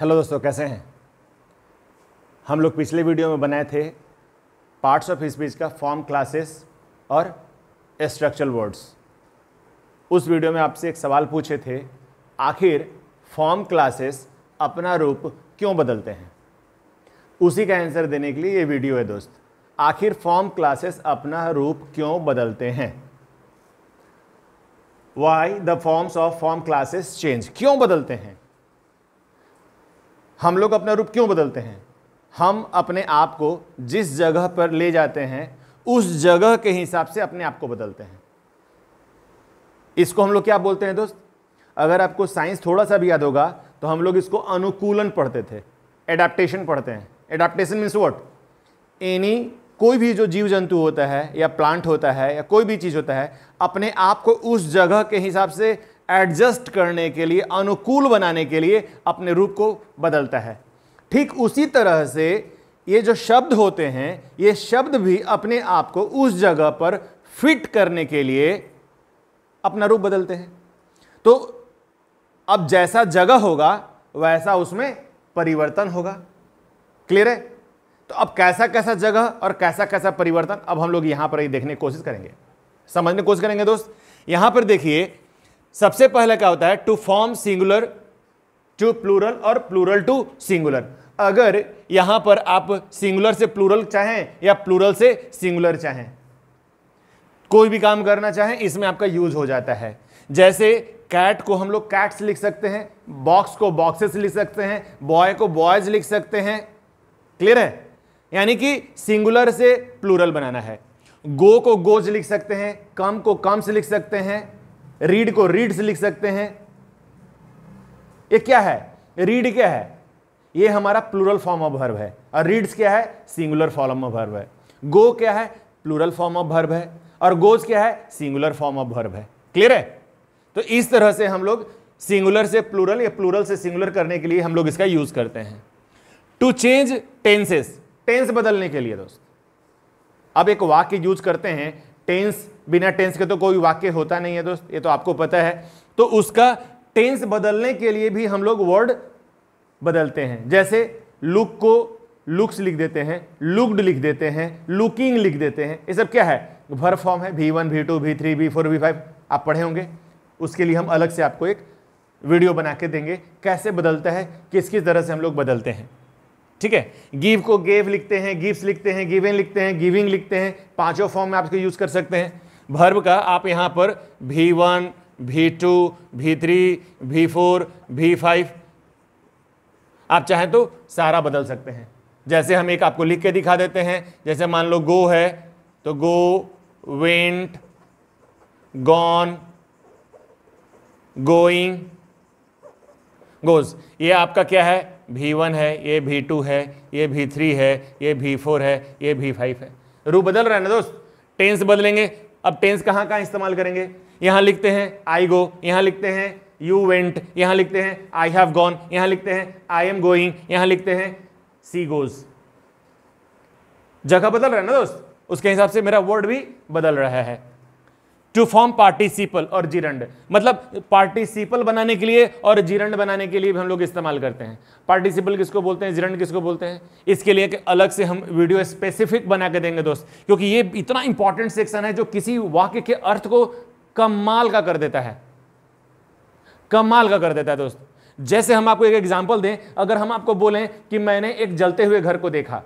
Hello दोस्तों, कैसे हैं हम लोग। पिछले वीडियो में बनाए थे पार्ट्स ऑफ स्पीच का फॉर्म, क्लासेस और स्ट्रक्चरल वर्ड्स। उस वीडियो में आपसे एक सवाल पूछे थे, आखिर फॉर्म क्लासेस अपना रूप क्यों बदलते हैं। उसी का आंसर देने के लिए ये वीडियो है दोस्त। आखिर फॉर्म क्लासेस अपना रूप क्यों बदलते हैं, why the forms of form classes change, क्यों बदलते हैं हम लोग, अपना रूप क्यों बदलते हैं। हम अपने आप को जिस जगह पर ले जाते हैं उस जगह के हिसाब से अपने आप को बदलते हैं। इसको हम लोग क्या बोलते हैं दोस्त। अगर आपको साइंस थोड़ा सा भी याद होगा तो हम लोग इसको अनुकूलन पढ़ते थे, एडाप्टेशन पढ़ते हैं। एडाप्टेशन मीन्स व्हाट, एनी कोई भी जो जीव जंतु होता है या प्लांट होता है या कोई भी चीज़ होता है, अपने आप को उस जगह के हिसाब से एडजस्ट करने के लिए, अनुकूल बनाने के लिए अपने रूप को बदलता है। ठीक उसी तरह से ये जो शब्द होते हैं, ये शब्द भी अपने आप को उस जगह पर फिट करने के लिए अपना रूप बदलते हैं। तो अब जैसा जगह होगा वैसा उसमें परिवर्तन होगा। क्लियर है। तो अब कैसा कैसा जगह और कैसा कैसा परिवर्तन, अब हम लोग यहाँ पर ही देखने की कोशिश करेंगे, समझने की कोशिश करेंगे दोस्त। यहाँ पर देखिए, सबसे पहले क्या होता है, to form singular to plural और प्लूरल टू सिंगुलर। अगर यहां पर आप सिंगुलर से प्लूरल चाहें या प्लूरल से सिंगुलर चाहें, कोई भी काम करना चाहें, इसमें आपका यूज हो जाता है। जैसे कैट को हम लोग कैट्स लिख सकते हैं, बॉक्स को बॉक्सेस लिख सकते हैं, बॉय को बॉयज लिख सकते हैं। क्लियर है। यानी कि सिंगुलर से प्लूरल बनाना है। गो को गोज लिख सकते हैं, कम को कम्स लिख सकते हैं, रीड को रीड्स लिख सकते हैं। ये क्या है, रीड क्या है, ये हमारा प्लूरल फॉर्म ऑफ वर्ब है। और रीड्स क्या है, सिंगुलर फॉर्म ऑफ वर्ब है। गो क्या है, प्लूरल फॉर्म ऑफ वर्ब है, और गोज क्या है, सिंगुलर फॉर्म ऑफ वर्ब है। क्लियर है। तो इस तरह से हम लोग सिंगुलर से प्लूरल या प्लूरल से सिंगुलर करने के लिए हम लोग इसका यूज करते हैं। टू चेंज टेंसेस, टेंस बदलने के लिए दोस्त। अब एक वाक्य यूज करते हैं, टेंस, बिना टेंस के तो कोई वाक्य होता नहीं है दोस्त, ये तो आपको पता है। तो उसका टेंस बदलने के लिए भी हम लोग वर्ड बदलते हैं। जैसे लुक को लुक्स लिख देते हैं, लुक्ड लिख देते हैं, लुकिंग लिख देते हैं। ये सब क्या है, वर्ब फॉर्म है। V1, V2, V3, V4, V5 आप पढ़े होंगे। उसके लिए हम अलग से आपको एक वीडियो बना के देंगे, कैसे बदलता है, किस किस तरह से हम लोग बदलते हैं। ठीक है। गिव को गेव लिखते हैं, गिव्स लिखते हैं, गिवेन लिखते हैं, गिविंग लिखते हैं। पांचों फॉर्म में आप इसको यूज कर सकते हैं। वर्ब का आप यहाँ पर V1, V2, V3, V4, V5 आप चाहें तो सारा बदल सकते हैं। जैसे हम एक आपको लिख के दिखा देते हैं। जैसे मान लो गो है तो go, went, gone, going, goes. ये आपका क्या है, V1 है, ये V2 है, ये V3 है, ये V4 है, ये V5 है। रूप बदल रहा है ना दोस्त। टेंस बदलेंगे। अब टेंस कहाँ कहाँ इस्तेमाल करेंगे, यहाँ लिखते हैं आई गो, यहाँ लिखते हैं यू वेंट, यहाँ लिखते हैं आई हैव गॉन, यहाँ लिखते हैं आई एम गोइंग, यहाँ लिखते हैं सी गोज। जगह बदल रहा है ना दोस्त, उसके हिसाब से मेरा वर्ड भी बदल रहा है। टू फॉर्म पार्टिसिपल और जीरंड, मतलब पार्टिसिपल बनाने के लिए और जीरंड बनाने के लिए भी हम लोग इस्तेमाल करते हैं। पार्टिसिपल किसको बोलते हैं, जीरंड किसको बोलते हैं, इसके लिए अलग से हम वीडियो स्पेसिफिक बना के देंगे दोस्त। क्योंकि ये इतना इंपॉर्टेंट सेक्शन है जो किसी वाक्य के अर्थ को कमाल का कर देता है, कमाल का कर देता है दोस्त। जैसे हम आपको एक एग्जाम्पल दें, अगर हम आपको बोलें कि मैंने एक जलते हुए घर को देखा,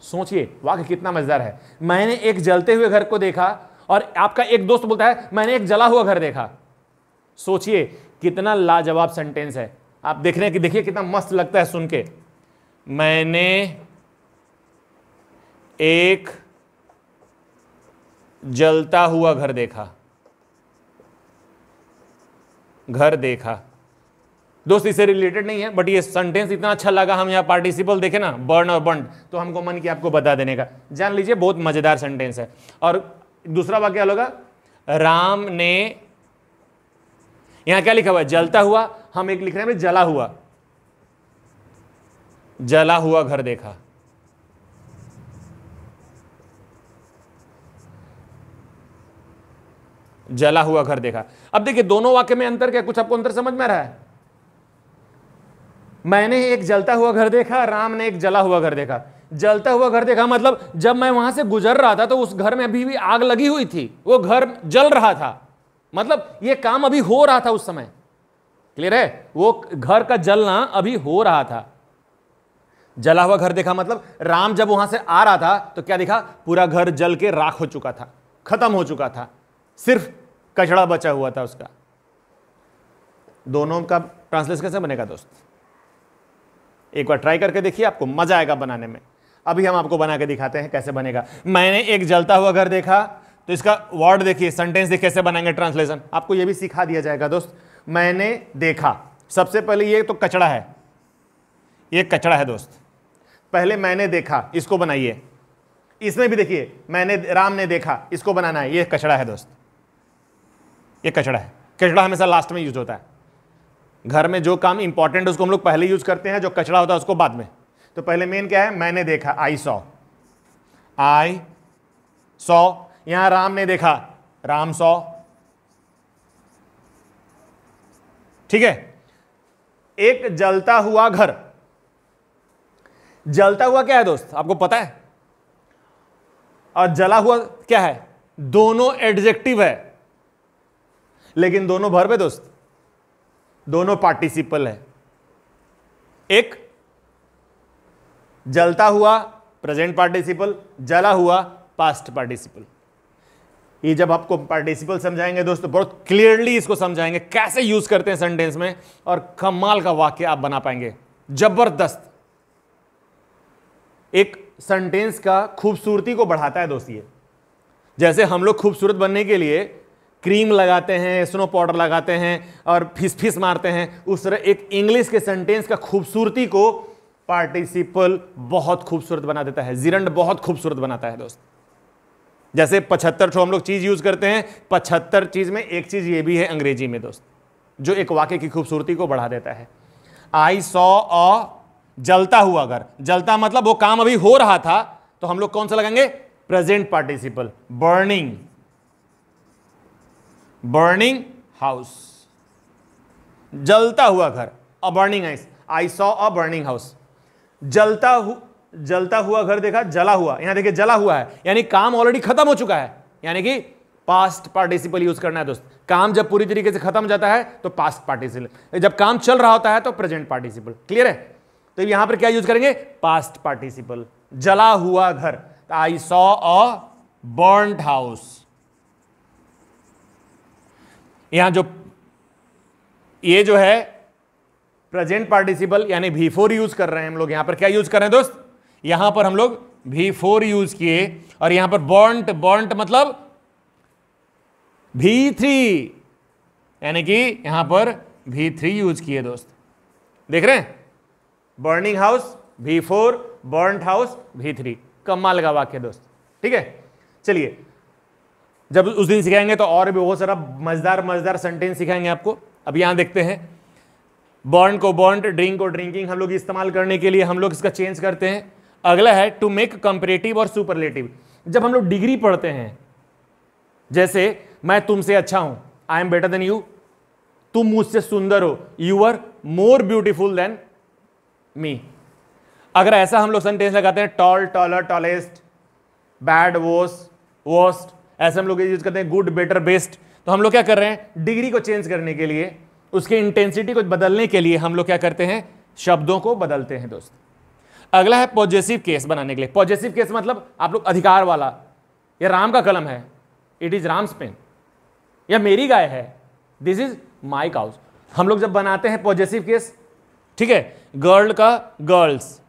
सोचिए वाक्य कितना मजेदार है। मैंने एक जलते हुए घर को देखा, और आपका एक दोस्त बोलता है मैंने एक जला हुआ घर देखा। सोचिए कितना लाजवाब सेंटेंस है। आप देखने की देखिए कितना मस्त लगता है सुन के। मैंने एक जलता हुआ घर देखा, घर देखा। दोस्त इससे रिलेटेड नहीं है, बट ये सेंटेंस इतना अच्छा लगा। हम यहाँ पार्टिसिपल देखे ना, बर्न और बंट, तो हमको मन किया आपको बता देने का। जान लीजिए बहुत मजेदार सेंटेंस है। और दूसरा वाक्य होगा, राम ने, यहाँ क्या लिखा हुआ है, जलता हुआ, हम एक लिख रहे हैं जला हुआ, जला हुआ घर देखा। जला हुआ घर देखा। अब देखिए दोनों वाक्य में अंतर क्या, कुछ आपको अंतर समझ में आ रहा है? मैंने एक जलता हुआ घर देखा, राम ने एक जला हुआ घर देखा। जलता हुआ घर देखा मतलब जब मैं वहां से गुजर रहा था तो उस घर में अभी भी आग लगी हुई थी, वो घर जल रहा था, मतलब ये काम अभी हो रहा था उस समय। क्लियर है? वो घर का जलना अभी हो रहा था। जला हुआ घर देखा मतलब राम जब वहां से आ रहा था तो क्या देखा, पूरा घर जल के राख हो चुका था, खत्म हो चुका था, सिर्फ कचड़ा बचा हुआ था उसका। दोनों का ट्रांसलेशन कैसे बनेगा दोस्त, एक बार ट्राई करके देखिए, आपको मजा आएगा बनाने में। अभी हम आपको बना के दिखाते हैं कैसे बनेगा। मैंने एक जलता हुआ घर देखा, तो इसका वर्ड देखिए, सेंटेंस देखिए कैसे बनाएंगे ट्रांसलेशन, आपको ये भी सिखा दिया जाएगा दोस्त। मैंने देखा, सबसे पहले ये तो कचड़ा है, ये कचड़ा है दोस्त, पहले मैंने देखा इसको बनाइए। इसमें भी देखिए मैंने, राम ने देखा, इसको बनाना है, ये कचड़ा है दोस्त, ये कचड़ा है। कचड़ा हमेशा लास्ट में यूज होता है, घर में जो काम इंपॉर्टेंट है उसको हम लोग पहले यूज करते हैं, जो कचड़ा होता है उसको बाद में। तो पहले मेन क्या है, मैंने देखा, आई सॉ। यहां राम ने देखा, राम सॉ। ठीक है, एक जलता हुआ घर, जलता हुआ क्या है दोस्त आपको पता है, और जला हुआ क्या है, दोनों एडजेक्टिव है, लेकिन दोनों वर्ब है दोस्त, दोनों पार्टिसिपल है। एक जलता हुआ प्रेजेंट पार्टिसिपल, जला हुआ पास्ट पार्टिसिपल। ये जब आपको पार्टिसिपल समझाएंगे दोस्तों, बहुत क्लियरली इसको समझाएंगे कैसे यूज करते हैं सेंटेंस में, और कमाल का वाक्य आप बना पाएंगे, जबरदस्त। एक सेंटेंस का खूबसूरती को बढ़ाता है दोस्त ये। जैसे हम लोग खूबसूरत बनने के लिए क्रीम लगाते हैं, स्नो पाउडर लगाते हैं और फिस मारते हैं, उस तरह एक इंग्लिश के सेंटेंस का खूबसूरती को पार्टिसिपल बहुत खूबसूरत बना देता है, जिरंड बहुत खूबसूरत बनाता है दोस्त। जैसे 75 हम लोग चीज़ यूज़ करते हैं, 75 चीज़ में एक चीज़ ये भी है अंग्रेजी में दोस्त, जो एक वाक्य की खूबसूरती को बढ़ा देता है। आई सॉ अ जलता हुआ घर, जलता मतलब वो काम अभी हो रहा था, तो हम लोग कौन सा लगाएंगे, present participle, burning, burning house, जलता हुआ घर, a burning house, I saw a burning house. जलता हुआ घर देखा, जला हुआ, यहां देखिए जला हुआ है, यानी काम ऑलरेडी खत्म हो चुका है, यानी कि पास्ट पार्टिसिपल यूज करना है दोस्त। काम जब पूरी तरीके से खत्म हो जाता है तो पास्ट पार्टिसिपल, जब काम चल रहा होता है तो प्रेजेंट पार्टिसिपल। क्लियर है? तो यहां पर क्या यूज करेंगे, पास्ट पार्टिसिपल, जला हुआ घर, I saw a burned house. यहां जो ये जो है प्रेजेंट पार्टिसिपल यानी V4 यूज कर रहे हैं हम लोग। यहां पर क्या यूज कर रहे हैं दोस्त, यहां पर हम लोग V4 यूज किए, और यहां पर बर्न्ट मतलब V3, यानी कि यहां पर V3 यूज किए दोस्त। देख रहे हैं, burning house V4, burnt house V3। कमाल का वाक्य दोस्त। ठीक है, चलिए जब उस दिन सिखाएंगे तो और भी बहुत सारा मजेदार सेंटेंस सिखाएंगे आपको। अब यहाँ देखते हैं, बर्न को बर्न्ट, ड्रिंक को ड्रिंकिंग, हम लोग इस्तेमाल करने के लिए हम लोग इसका चेंज करते हैं। अगला है टू मेक कंपैरेटिव और सुपरलेटिव। जब हम लोग डिग्री पढ़ते हैं, जैसे मैं तुमसे अच्छा हूँ, I am better than you, तुम मुझसे सुंदर हो, you are more beautiful than me. अगर ऐसा हम लोग सेंटेंस लगाते हैं, tall taller tallest, bad worst, ऐसे हम लोग यूज करते हैं, गुड बेटर बेस्ट। तो हम लोग क्या कर रहे हैं, डिग्री को चेंज करने के लिए, उसके इंटेंसिटी को बदलने के लिए हम लोग क्या करते हैं, शब्दों को बदलते हैं दोस्त। अगला है पॉजेसिव केस बनाने के लिए। पॉजेसिव केस मतलब आप लोग अधिकार वाला, यह राम का कलम है, इट इज राम्स पेन, यह मेरी गाय है, दिस इज माई काउस। हम लोग जब बनाते हैं पॉजेसिव केस, ठीक है, गर्ल का गर्ल्स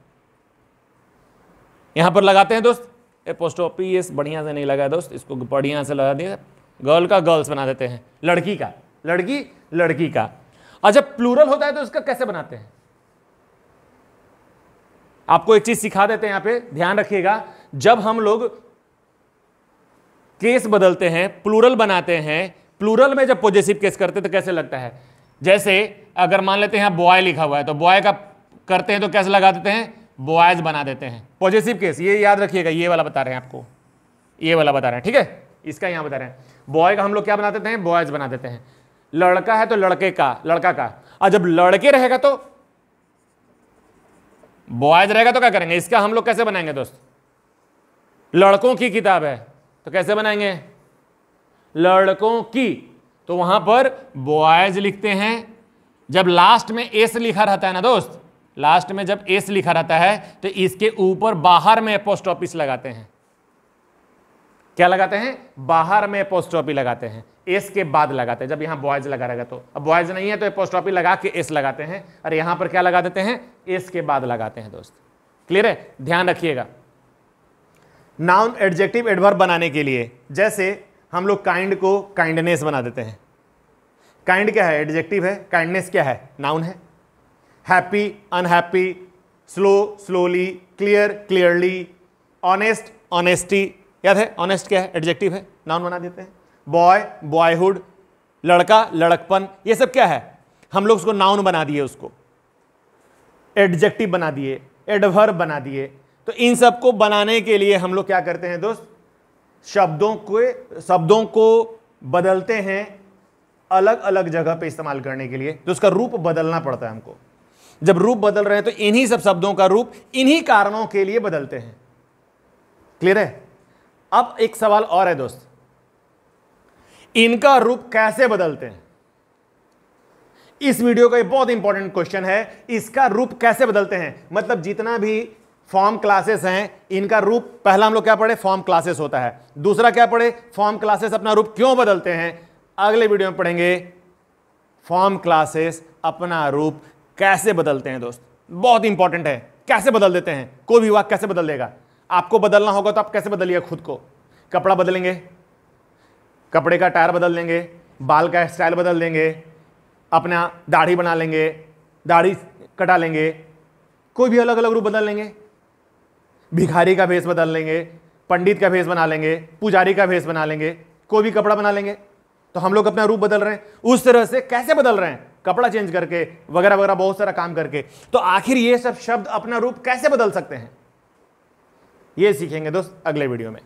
यहां पर लगाते हैं दोस्त, एपोस्ट्रोफी बढ़िया से नहीं लगा दोस्त, इसको बढ़िया से लगा दिया, गर्ल का गर्ल्स बना देते हैं, लड़की का लड़की, लड़की का। और जब प्लूरल होता है तो उसका कैसे बनाते हैं, आपको एक चीज सिखा देते हैं यहां पे, ध्यान रखिएगा। जब हम लोग केस बदलते हैं, प्लूरल बनाते हैं, प्लूरल में जब पॉजेसिव केस करते हैं तो कैसे लगता है, जैसे अगर मान लेते हैं बॉय लिखा हुआ है, तो बॉय का करते हैं तो कैसे लगा देते हैं, बॉयज बना देते हैं। पॉजेसिव केस, ये याद रखिएगा, ये वाला बता रहे हैं आपको, ये वाला बता रहे हैं। ठीक है, इसका यहाँ बता रहे हैं। बॉय का हम लोग क्या बना देते हैं, बॉयज बना देते हैं। लड़का है तो लड़के का, लड़का का। और जब लड़के रहेगा तो बॉयज रहेगा तो क्या करेंगे, इसका हम लोग कैसे बनाएंगे दोस्त? लड़कों की किताब है तो कैसे बनाएंगे, लड़कों की, तो वहां पर बॉयज लिखते हैं। जब लास्ट में एस लिखा रहता है ना दोस्त, लास्ट में जब एस लिखा रहता है तो इसके ऊपर बाहर में एपोस्ट्रोफी लगाते हैं। क्या लगाते हैं? बाहर में एपोस्ट्रोफी लगाते हैं, एस के बाद लगाते हैं। जब यहां बॉयज लगा रहेगा तो, अब बॉयज नहीं है तो एपोस्ट्रोफी लगा के एस लगाते हैं, और यहां पर क्या लगा देते हैं, एस के बाद लगाते हैं दोस्त। क्लियर है? ध्यान रखिएगा। नाउन एडजेक्टिव एडवर्ब बनाने के लिए, जैसे हम लोग काइंड को काइंडनेस बना देते हैं। काइंड क्या है? एडजेक्टिव है। काइंडनेस क्या है? नाउन है। Happy, unhappy, slow, slowly, clear, clearly, honest, honesty, याद है? ऑनेस्ट क्या है? एडजेक्टिव है, नाउन बना देते हैं। बॉय, बॉयहुड, लड़का, लड़कपन, ये सब क्या है, हम लोग उसको नाउन बना दिए, उसको एडजेक्टिव बना दिए, एडवर्ब बना दिए। तो इन सबको बनाने के लिए हम लोग क्या करते हैं दोस्त, शब्दों को बदलते हैं, अलग अलग जगह पे इस्तेमाल करने के लिए। तो उसका रूप बदलना पड़ता है हमको। जब रूप बदल रहे हैं तो इन्हीं सब शब्दों का रूप इन्हीं कारणों के लिए बदलते हैं। क्लियर है? अब एक सवाल और है दोस्त, इनका रूप कैसे बदलते हैं? इस वीडियो का ये बहुत इंपॉर्टेंट क्वेश्चन है। इसका रूप कैसे बदलते हैं, मतलब जितना भी फॉर्म क्लासेस हैं इनका रूप, पहला हम लोग क्या पढ़े, फॉर्म क्लासेस होता है। दूसरा क्या पढ़े, फॉर्म क्लासेस अपना रूप क्यों बदलते हैं। अगले वीडियो में पढ़ेंगे फॉर्म क्लासेस अपना रूप कैसे बदलते हैं दोस्त, बहुत इंपॉर्टेंट है। कैसे बदल देते हैं, कोई भी वाक्य कैसे बदल देगा। आपको बदलना होगा तो आप कैसे बदलिए खुद को, कपड़ा बदलेंगे, कपड़े का टायर बदल देंगे, बाल का स्टाइल बदल देंगे, अपना दाढ़ी बना लेंगे, दाढ़ी कटा लेंगे, कोई भी अलग अलग रूप बदल लेंगे। भिखारी का भेष बदल लेंगे, पंडित का भेष बना लेंगे, पुजारी का भेष बना लेंगे, कोई भी कपड़ा बना लेंगे। तो हम लोग अपना रूप बदल रहे हैं, उस तरह से कैसे बदल रहे हैं, कपड़ा चेंज करके वगैरह वगैरह बहुत सारा काम करके। तो आखिर ये सब शब्द अपना रूप कैसे बदल सकते हैं, ये सीखेंगे दोस्त अगले वीडियो में।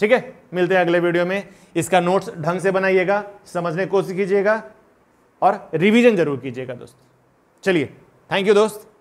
ठीक है, मिलते हैं अगले वीडियो में। इसका नोट्स ढंग से बनाइएगा, समझने की कोशिश कीजिएगा और रिविजन जरूर कीजिएगा दोस्त। चलिए, थैंक यू दोस्त।